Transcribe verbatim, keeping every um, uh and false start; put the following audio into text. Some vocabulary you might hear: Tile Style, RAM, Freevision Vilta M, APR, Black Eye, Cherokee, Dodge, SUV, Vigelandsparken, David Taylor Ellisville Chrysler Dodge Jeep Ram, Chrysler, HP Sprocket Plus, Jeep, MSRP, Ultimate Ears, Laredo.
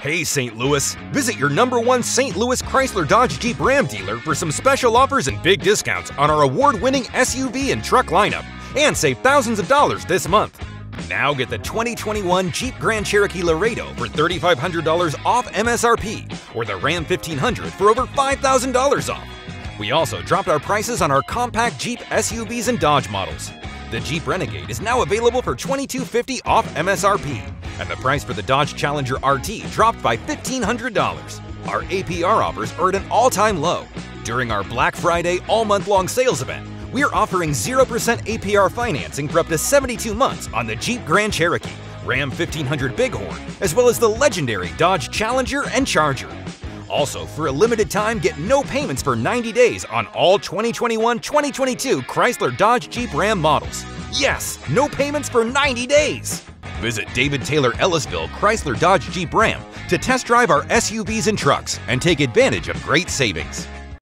Hey Saint Louis! Visit your number one Saint Louis Chrysler Dodge Jeep Ram dealer for some special offers and big discounts on our award-winning S U V and truck lineup, and save thousands of dollars this month. Now get the twenty twenty-one Jeep Grand Cherokee Laredo for thirty-five hundred dollars off M S R P, or the Ram fifteen hundred for over five thousand dollars off. We also dropped our prices on our compact Jeep S U Vs and Dodge models. The Jeep Renegade is now available for twenty-two fifty off M S R P, and the price for the Dodge Challenger R T dropped by fifteen hundred dollars. Our A P R offers are at an all-time low. During our Black Friday all-month-long sales event, we're offering zero percent A P R financing for up to seventy-two months on the Jeep Grand Cherokee, Ram fifteen hundred Bighorn, as well as the legendary Dodge Challenger and Charger. Also, for a limited time, get no payments for ninety days on all twenty twenty-one twenty twenty-two Chrysler Dodge Jeep Ram models. Yes, no payments for ninety days! Visit David Taylor Ellisville Chrysler Dodge Jeep Ram to test drive our S U Vs and trucks and take advantage of great savings.